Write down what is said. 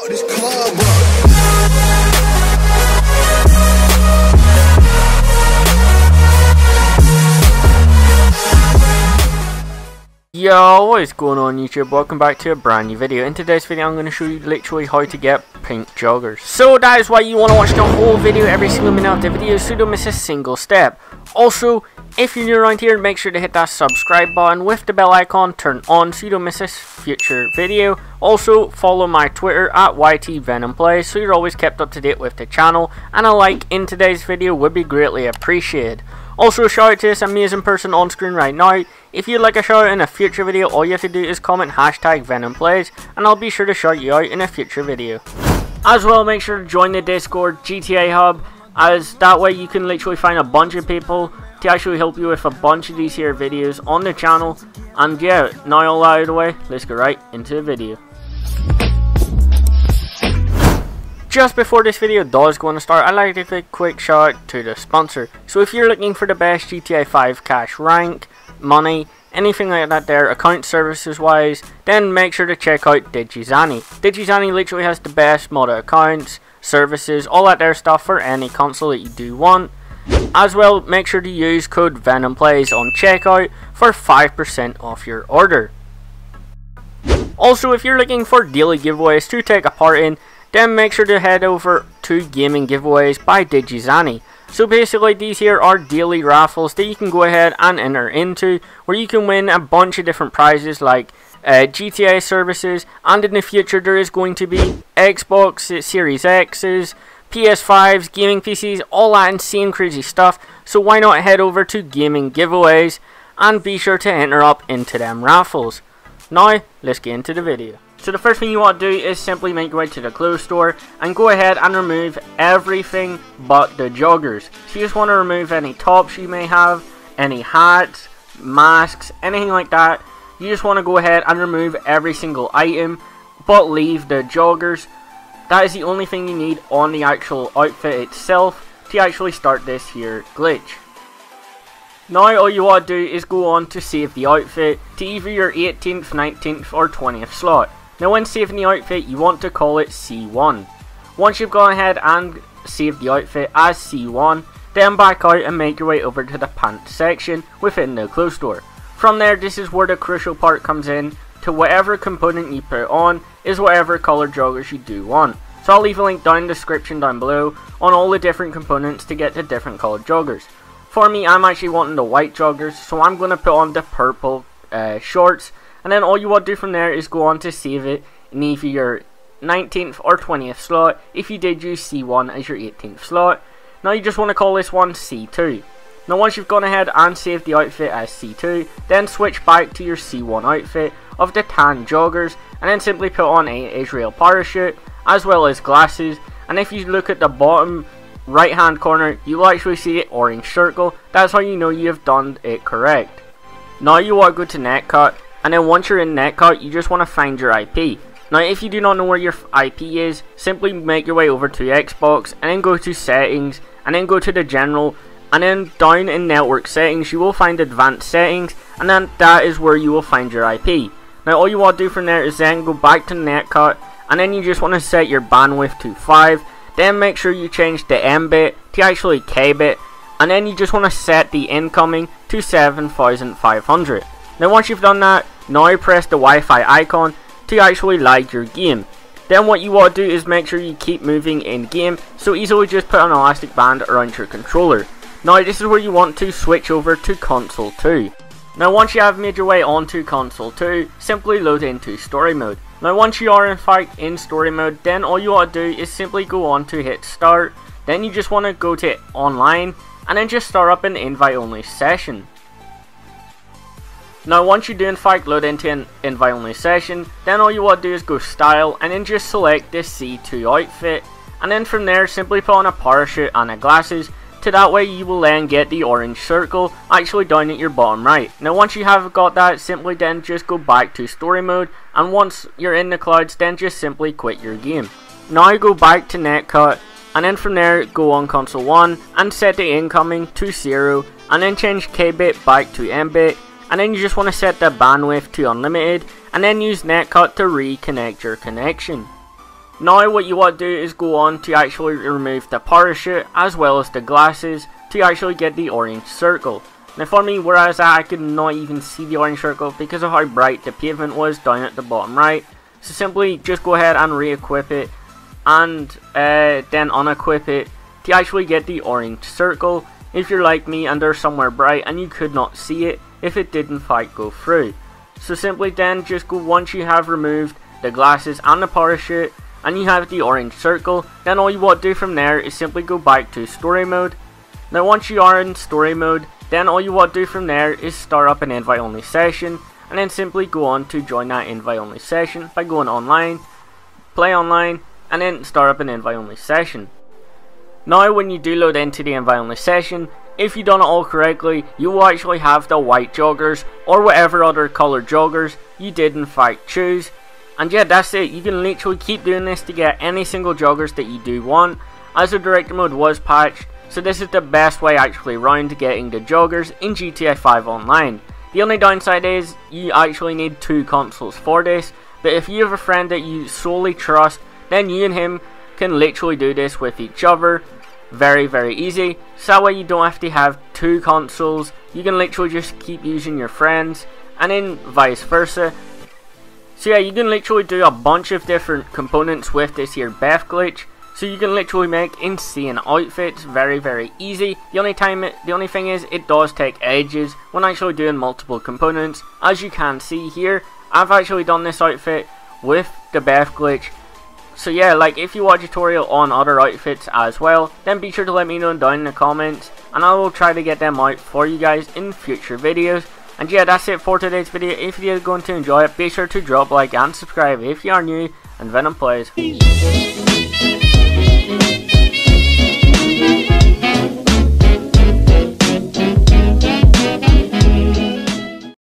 fuck this club up. Yo, what is going on YouTube? Welcome back to a brand new video. In today's video I'm going to show you literally how to get pink joggers. So that is why you want to watch the whole video, every single minute of the video, so don't miss a single step. Also, if you're new around here, make sure to hit that subscribe button with the bell icon turned on so you don't miss a future video. Also, follow my Twitter at YTVenomPlays so you're always kept up to date with the channel, and a like in today's video would be greatly appreciated. Also, shout out to this amazing person on screen right now. If you'd like a shout out in a future video, all you have to do is comment #VenomPlays and I'll be sure to shout you out in a future video. As well, make sure to join the Discord GTA Hub, as that way you can literally find a bunch of people to actually help you with a bunch of these here videos on the channel. And yeah, now all out of the way, let's go right into the video. Just before this video does go on to start, I'd like to give a quick shout out to the sponsor. So if you're looking for the best GTA 5 cash rank, money, anything like that there, account services wise, then make sure to check out Digizani. Digizani literally has the best modder accounts, services, all that there stuff for any console that you do want. As well, make sure to use code VenomPlays on checkout for 5% off your order. Also, if you're looking for daily giveaways to take a part in, then make sure to head over to Gaming Giveaways by Digizani. So basically, these here are daily raffles that you can go ahead and enter into, where you can win a bunch of different prizes like GTA services, and in the future there is going to be Xbox Series X's, PS5s, gaming PCs, all that insane crazy stuff. So why not head over to Gaming Giveaways and be sure to enter up into them raffles. Now let's get into the video. So the first thing you want to do is simply make your way to the clothes store and go ahead and remove everything but the joggers. So you just want to remove any tops you may have, any hats, masks, anything like that. You just want to go ahead and remove every single item but leave the joggers. That is the only thing you need on the actual outfit itself to actually start this here glitch. Now all you want to do is go on to save the outfit to either your 18th, 19th or 20th slot. Now when saving the outfit you want to call it C1. Once you've gone ahead and saved the outfit as C1, then back out and make your way over to the pants section within the clothes store. From there, this is where the crucial part comes in, to whatever component you put on is whatever color joggers you do want. So I'll leave a link down in the description down below on all the different components to get the different colored joggers. For me, I'm actually wanting the white joggers, so I'm going to put on the purple shorts, and then all you want to do from there is go on to save it in either your 19th or 20th slot if you did use C1 as your 18th slot. Now you just want to call this one C2. Now once you've gone ahead and saved the outfit as C2, then switch back to your C1 outfit of the tan joggers and then simply put on a Israel parachute as well as glasses. And if you look at the bottom right hand corner, you'll actually see an orange circle. That's how you know you have done it correct. Now you want to go to NetCut, and then once you're in NetCut you just want to find your IP. Now if you do not know where your IP is, simply make your way over to Xbox and then go to settings and then go to the general. And then down in network settings you will find advanced settings, and then that is where you will find your IP. Now all you want to do from there is then go back to NetCut and then you just want to set your bandwidth to 5. Then make sure you change the Mbit to actually Kbit, and then you just want to set the incoming to 7500. Now once you've done that, now press the Wi-Fi icon to actually lag your game. Then what you want to do is make sure you keep moving in game, so easily just put an elastic band around your controller. Now this is where you want to switch over to console 2. Now once you have made your way onto console 2, simply load into story mode. Now once you are in fact in story mode, then all you want to do is simply go on to hit start. Then you just want to go to online and then just start up an invite only session. Now once you do in fact load into an invite only session, then all you want to do is go style and then just select this C2 outfit, and then from there simply put on a parachute and a glasses. To that way you will then get the orange circle actually down at your bottom right. Now once you have got that, simply then just go back to story mode, and once you're in the clouds then just simply quit your game. Now go back to NetCut and then from there go on console 1 and set the incoming to 0, and then change Kbit back to Mbit, and then you just want to set the bandwidth to unlimited and then use NetCut to reconnect your connection. Now what you want to do is go on to actually remove the parachute as well as the glasses to actually get the orange circle. Now for me, whereas I could not even see the orange circle because of how bright the pavement was down at the bottom right, so simply just go ahead and re-equip it and then unequip it to actually get the orange circle if you're like me and they're somewhere bright and you could not see it if it did in fact go through. So simply then just go, once you have removed the glasses and the parachute and you have the orange circle, then all you want to do from there is simply go back to story mode. Now once you are in story mode, then all you want to do from there is start up an invite only session and then simply go on to join that invite only session by going online, play online, and then start up an invite only session. Now when you do load into the invite only session, if you done it all correctly, you will actually have the white joggers or whatever other colour joggers you did in fact choose. And yeah, that's it. You can literally keep doing this to get any single joggers that you do want, as the director mode was patched, so this is the best way actually round to getting the joggers in GTA 5 Online. The only downside is you actually need two consoles for this, but if you have a friend that you solely trust, then you and him can literally do this with each other very easy, so that way you don't have to have two consoles. You can literally just keep using your friends and then vice versa. So yeah, you can literally do a bunch of different components with this here Beth glitch, so you can literally make insane outfits very easy. The only thing is it does take ages when actually doing multiple components. As you can see here, I've actually done this outfit with the Beth glitch. So yeah, like if you watch a tutorial on other outfits as well, then be sure to let me know down in the comments and I will try to get them out for you guys in future videos. And yeah, that's it for today's video. If you are going to enjoy it, be sure to drop a like and subscribe if you are new, and Venom Plays.